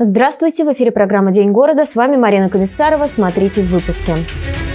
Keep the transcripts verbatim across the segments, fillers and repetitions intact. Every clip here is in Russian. Здравствуйте, в эфире программа «День города». С вами Марина Комиссарова. Смотрите в выпуске.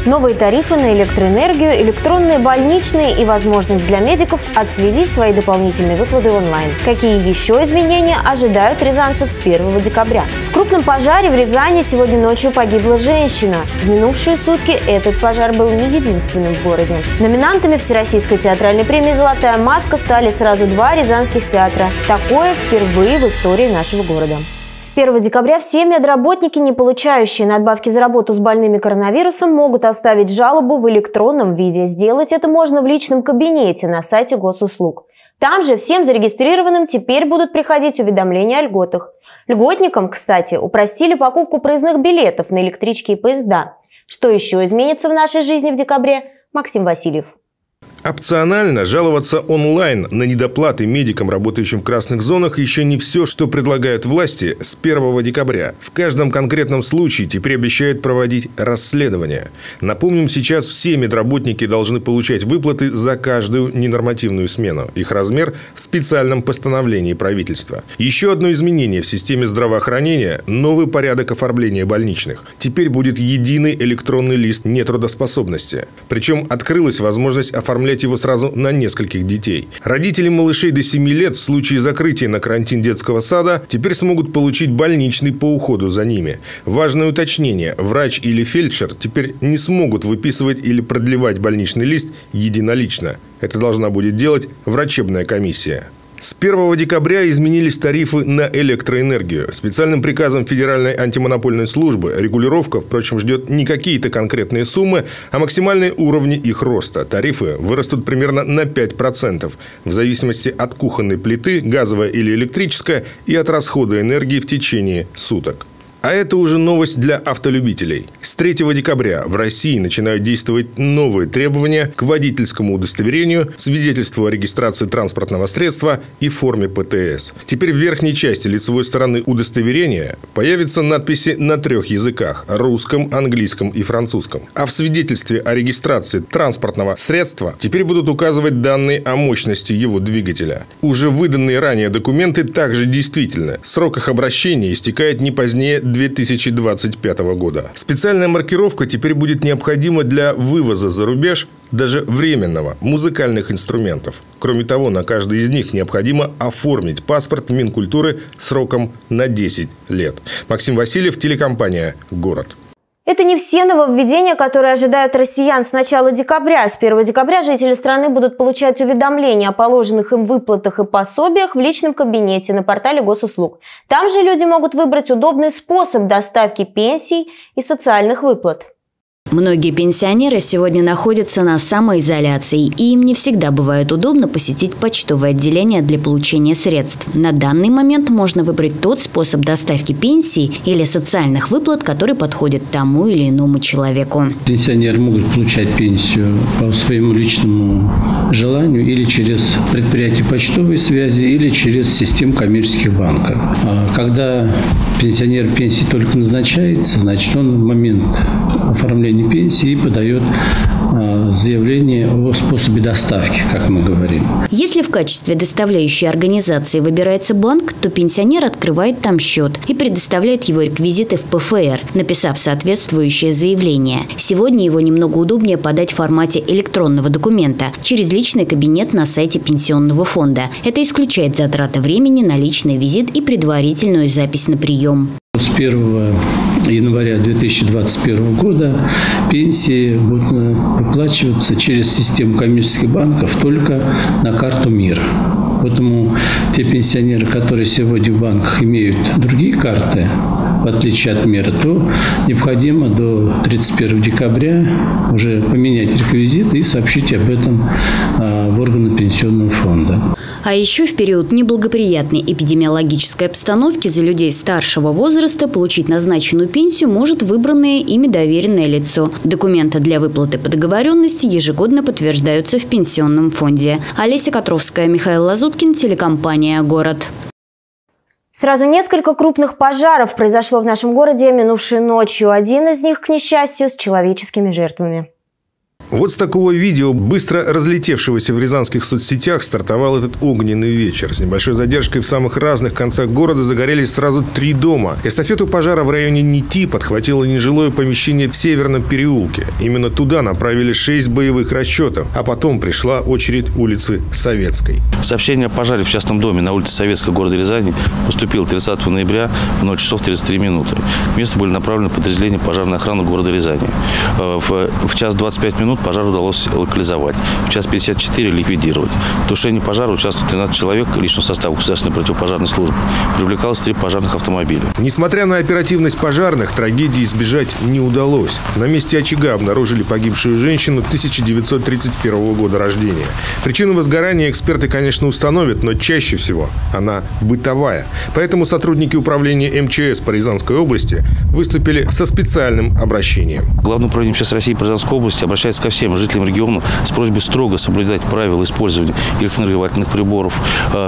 Новые тарифы на электроэнергию, электронные больничные и возможность для медиков отследить свои дополнительные выплаты онлайн. Какие еще изменения ожидают рязанцев с первого декабря? В крупном пожаре в Рязани сегодня ночью погибла женщина. В минувшие сутки этот пожар был не единственным в городе. Номинантами Всероссийской театральной премии «Золотая маска» стали сразу два рязанских театра. Такое впервые в истории нашего города. С первого декабря все медработники, не получающие надбавки за работу с больными коронавирусом, могут оставить жалобу в электронном виде. Сделать это можно в личном кабинете на сайте госуслуг. Там же всем зарегистрированным теперь будут приходить уведомления о льготах. Льготникам, кстати, упростили покупку проездных билетов на электрички и поезда. Что еще изменится в нашей жизни в декабре? Максим Васильев. Опционально жаловаться онлайн на недоплаты медикам, работающим в красных зонах, еще не все, что предлагают власти с первого декабря. В каждом конкретном случае теперь обещают проводить расследование. Напомним, сейчас все медработники должны получать выплаты за каждую ненормативную смену. Их размер в специальном постановлении правительства. Еще одно изменение в системе здравоохранения – новый порядок оформления больничных. Теперь будет единый электронный лист нетрудоспособности. Причем открылась возможность оформлять его сразу на нескольких детей. Родители малышей до семи лет в случае закрытия на карантин детского сада теперь смогут получить больничный по уходу за ними. Важное уточнение: врач или фельдшер теперь не смогут выписывать или продлевать больничный лист единолично. Это должна будет делать врачебная комиссия. С первого декабря изменились тарифы на электроэнергию. Специальным приказом Федеральной антимонопольной службы регулировка, впрочем, ждет не какие-то конкретные суммы, а максимальные уровни их роста. Тарифы вырастут примерно на пять процентов в зависимости от кухонной плиты, газовая или электрическая, и от расхода энергии в течение суток. А это уже новость для автолюбителей. С третьего декабря в России начинают действовать новые требования к водительскому удостоверению, свидетельству о регистрации транспортного средства и форме П Т С. Теперь в верхней части лицевой стороны удостоверения появятся надписи на трех языках – русском, английском и французском. А в свидетельстве о регистрации транспортного средства теперь будут указывать данные о мощности его двигателя. Уже выданные ранее документы также действительны. Срок их обращения истекает не позднее две тысячи двадцать пятого года. Специальная маркировка теперь будет необходима для вывоза за рубеж, даже временного, музыкальных инструментов. Кроме того, на каждый из них необходимо оформить паспорт Минкультуры сроком на десять лет. Максим Васильев, телекомпания «Город». Это не все нововведения, которые ожидают россиян с начала декабря. С первого декабря жители страны будут получать уведомления о положенных им выплатах и пособиях в личном кабинете на портале госуслуг. Там же люди могут выбрать удобный способ доставки пенсий и социальных выплат. Многие пенсионеры сегодня находятся на самоизоляции, и им не всегда бывает удобно посетить почтовое отделение для получения средств. На данный момент можно выбрать тот способ доставки пенсии или социальных выплат, который подходит тому или иному человеку. Пенсионеры могут получать пенсию по своему личному желанию или через предприятие почтовой связи, или через систему коммерческих банков. Когда пенсионер пенсии только назначается, значит, он в момент оформления пенсии и подает заявление о способе доставки, как мы говорим. Если в качестве доставляющей организации выбирается банк, то пенсионер открывает там счет и предоставляет его реквизиты в П Ф Р, написав соответствующее заявление. Сегодня его немного удобнее подать в формате электронного документа через личный кабинет на сайте пенсионного фонда. Это исключает затраты времени на личный визит и предварительную запись на прием. С первого января две тысячи двадцать первого года пенсии будут выплачиваться через систему коммерческих банков только на карту МИР. Поэтому те пенсионеры, которые сегодня в банках имеют другие карты, в отличие от МИРа, то необходимо до тридцать первого декабря уже поменять реквизиты и сообщить об этом в органы пенсионного фонда. А еще в период неблагоприятной эпидемиологической обстановки за людей старшего возраста получить назначенную пенсию может выбранное ими доверенное лицо. Документы для выплаты по договоренности ежегодно подтверждаются в пенсионном фонде. Олеся Котровская, Михаил Лазуткин, телекомпания «Город». Сразу несколько крупных пожаров произошло в нашем городе минувшей ночью. Один из них, к несчастью, с человеческими жертвами. Вот с такого видео, быстро разлетевшегося в рязанских соцсетях, стартовал этот огненный вечер. С небольшой задержкой в самых разных концах города загорелись сразу три дома. Эстафету пожара в районе НИТИ подхватило нежилое помещение в Северном переулке. Именно туда направили шесть боевых расчетов, а потом пришла очередь улицы Советской. Сообщение о пожаре в частном доме на улице Советской города Рязани поступило тридцатого ноября в ноль часов тридцать три минуты. К месту были направлены подразделения пожарной охраны города Рязани. В час двадцать пять минут пожар удалось локализовать, в час пятьдесят четыре ликвидировать. В тушении пожара участвовало тринадцать человек личного состава государственной противопожарной службы. Привлекалось три пожарных автомобиля. Несмотря на оперативность пожарных, трагедии избежать не удалось. На месте очага обнаружили погибшую женщину тысяча девятьсот тридцать первого года рождения. Причину возгорания эксперты, конечно, установят, но чаще всего она бытовая. Поэтому сотрудники управления МЧС по Рязанской области выступили со специальным обращением. Главное управление МЧС России по Рязанской области обращается ко всем жителям региона с просьбой строго соблюдать правила использования электронагревательных приборов,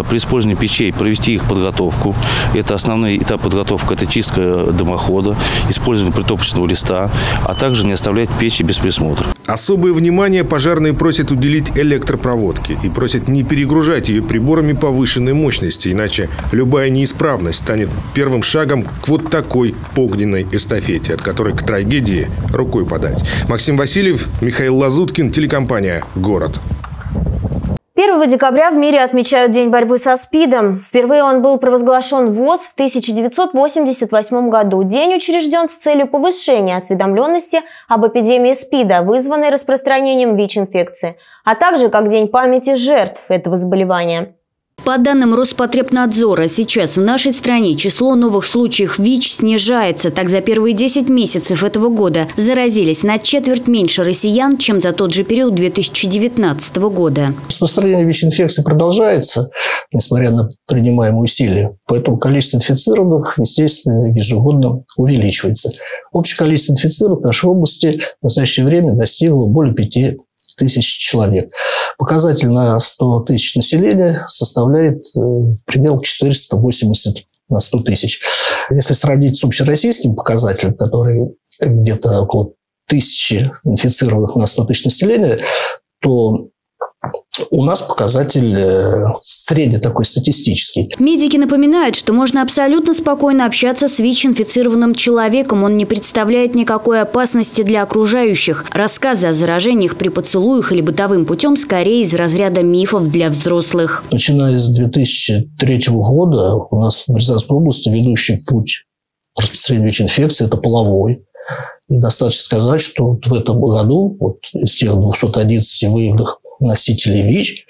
при использовании печей провести их подготовку. Это основной этап подготовки, это чистка дымохода, использование притопочного листа, а также не оставлять печи без присмотра. Особое внимание пожарные просят уделить электропроводке и просят не перегружать ее приборами повышенной мощности, иначе любая неисправность станет первым шагом к вот такой огненной эстафете, от которой к трагедии рукой подать. Максим Васильев, Михаил Лазуткин, телекомпания «Город». первого декабря в мире отмечают День борьбы со СПИДом. Впервые он был провозглашен ВОЗ в тысяча девятьсот восемьдесят восьмом году. День учрежден с целью повышения осведомленности об эпидемии СПИДа, вызванной распространением ВИЧ-инфекции, а также как День памяти жертв этого заболевания. По данным Роспотребнадзора, сейчас в нашей стране число новых случаев ВИЧ снижается. Так, за первые десять месяцев этого года заразились на четверть меньше россиян, чем за тот же период две тысячи девятнадцатого года. Распространение ВИЧ-инфекции продолжается, несмотря на принимаемые усилия. Поэтому количество инфицированных, естественно, ежегодно увеличивается. Общее количество инфицированных в нашей области в настоящее время достигло более пяти тысяч человек. Показатель на сто тысяч населения составляет примерно четыреста восемьдесят на сто тысяч. Если сравнить с общероссийским показателем, который где-то около тысячи инфицированных на сто тысяч населения, то у нас показатель средний такой статистический. Медики напоминают, что можно абсолютно спокойно общаться с ВИЧ-инфицированным человеком. Он не представляет никакой опасности для окружающих. Рассказы о заражениях при поцелуях или бытовым путем скорее из разряда мифов для взрослых. Начиная с две тысячи третьего года у нас в Рязанской области ведущий путь распространения ВИЧ-инфекции – это половой. Достаточно сказать, что в этом году вот из тех двухсот одиннадцати выявленных носителей ВИЧ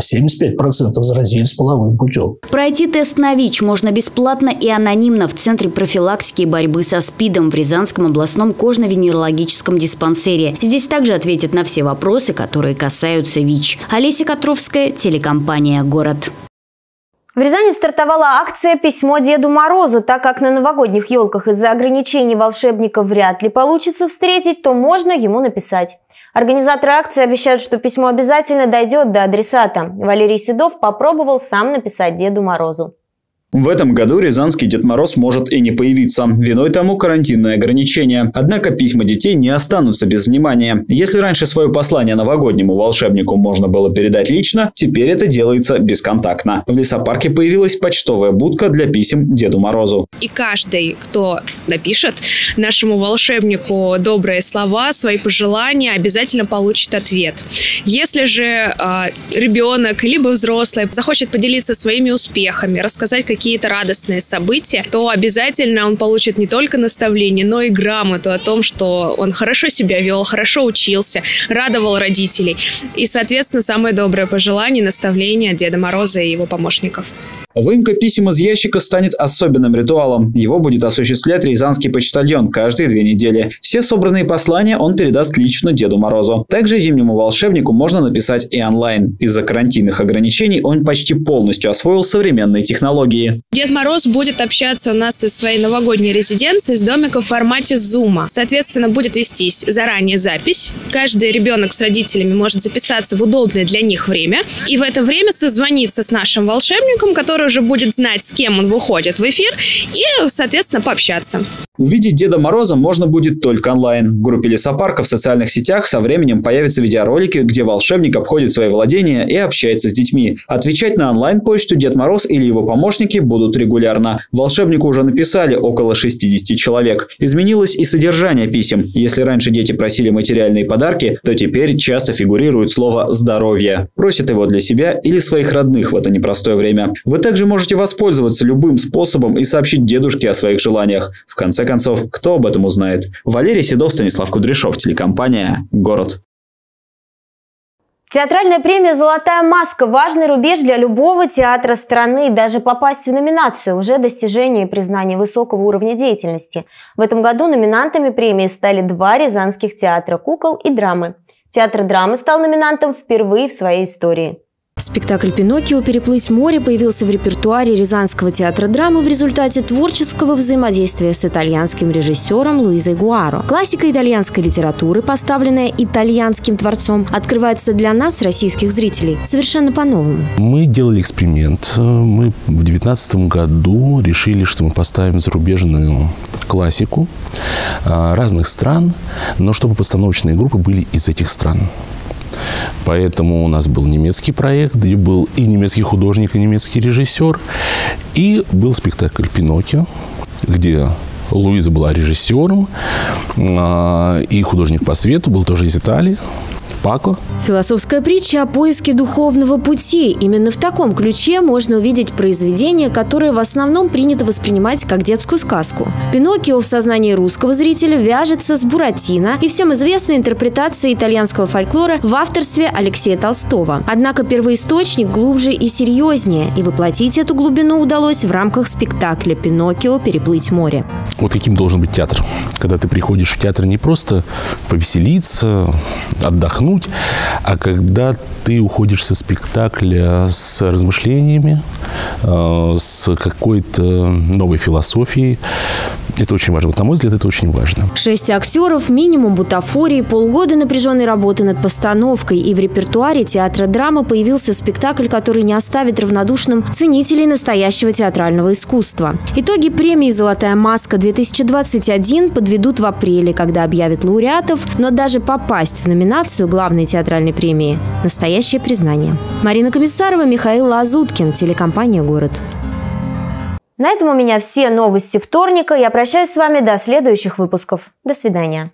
семьдесят пять процентов заразились половым путем. Пройти тест на ВИЧ можно бесплатно и анонимно в Центре профилактики и борьбы со СПИДом в Рязанском областном кожно-венерологическом диспансере. Здесь также ответят на все вопросы, которые касаются ВИЧ. Олеся Котровская, телекомпания «Город». В Рязани стартовала акция «Письмо Деду Морозу». Так как на новогодних елках из-за ограничений волшебника вряд ли получится встретить, то можно ему написать. Организаторы акции обещают, что письмо обязательно дойдет до адресата. Валерий Седов попробовал сам написать Деду Морозу. В этом году рязанский Дед Мороз может и не появиться. Виной тому карантинные ограничения. Однако письма детей не останутся без внимания. Если раньше свое послание новогоднему волшебнику можно было передать лично, теперь это делается бесконтактно. В лесопарке появилась почтовая будка для писем Деду Морозу. И каждый, кто напишет нашему волшебнику добрые слова, свои пожелания, обязательно получит ответ. Если же э, ребенок либо взрослый захочет поделиться своими успехами, рассказать, какие какие-то радостные события, то обязательно он получит не только наставление, но и грамоту о том, что он хорошо себя вел, хорошо учился, радовал родителей. И, соответственно, самое доброе пожелание, наставление от Деда Мороза и его помощников. Выемка писем из ящика станет особенным ритуалом. Его будет осуществлять рязанский почтальон каждые две недели. Все собранные послания он передаст лично Деду Морозу. Также зимнему волшебнику можно написать и онлайн. Из-за карантинных ограничений он почти полностью освоил современные технологии. Дед Мороз будет общаться у нас из своей новогодней резиденции, из домика в формате зума. Соответственно, будет вестись заранее запись. Каждый ребенок с родителями может записаться в удобное для них время. И в это время созвониться с нашим волшебником, который уже будет знать, с кем он выходит в эфир, и, соответственно, пообщаться. Увидеть Деда Мороза можно будет только онлайн. В группе лесопарка в социальных сетях со временем появятся видеоролики, где волшебник обходит свои владения и общается с детьми. Отвечать на онлайн-почту Дед Мороз или его помощники будут регулярно. Волшебнику уже написали около шестидесяти человек. Изменилось и содержание писем. Если раньше дети просили материальные подарки, то теперь часто фигурирует слово «здоровье». Просят его для себя или своих родных в это непростое время. Вы также можете воспользоваться любым способом и сообщить дедушке о своих желаниях. В конце концов, кто об этом узнает? Валерий Седов, Станислав Кудряшов, телекомпания «Город». Театральная премия «Золотая маска» – важный рубеж для любого театра страны. Даже попасть в номинацию – уже достижение и признание высокого уровня деятельности. В этом году номинантами премии стали два рязанских театра кукол и драмы. Театр драмы стал номинантом впервые в своей истории. Спектакль «Пиноккио. Переплыть море» появился в репертуаре Рязанского театра драмы в результате творческого взаимодействия с итальянским режиссером Луизой Гуаро. Классика итальянской литературы, поставленная итальянским творцом, открывается для нас, российских зрителей, совершенно по-новому. Мы делали эксперимент. Мы в две тысячи девятнадцатом году решили, что мы поставим зарубежную классику разных стран, но чтобы постановочные группы были из этих стран. Поэтому у нас был немецкий проект, где был и немецкий художник, и немецкий режиссер. И был спектакль «Пиноккио», где Луиза была режиссером, и художник по свету был тоже из Италии. Пако. Философская притча о поиске духовного пути. Именно в таком ключе можно увидеть произведение, которое в основном принято воспринимать как детскую сказку. «Пиноккио» в сознании русского зрителя вяжется с «Буратино» и всем известной интерпретацией итальянского фольклора в авторстве Алексея Толстого. Однако первоисточник глубже и серьезнее, и воплотить эту глубину удалось в рамках спектакля «Пиноккио. Переплыть море». Вот каким должен быть театр, когда ты приходишь в театр не просто повеселиться, отдохнуть, а когда ты уходишь со спектакля с размышлениями, с какой-то новой философией. Это очень важно. Вот, на мой взгляд, это очень важно. Шесть актеров, минимум бутафории, полгода напряженной работы над постановкой. И в репертуаре театра драмы появился спектакль, который не оставит равнодушным ценителей настоящего театрального искусства. Итоги премии «Золотая маска-две тысячи двадцать один» подведут в апреле, когда объявят лауреатов. Но даже попасть в номинацию главной театральной премии – настоящее признание. Марина Комиссарова, Михаил Лазуткин, телекомпания «Город». На этом у меня все новости вторника. Я прощаюсь с вами до следующих выпусков. До свидания.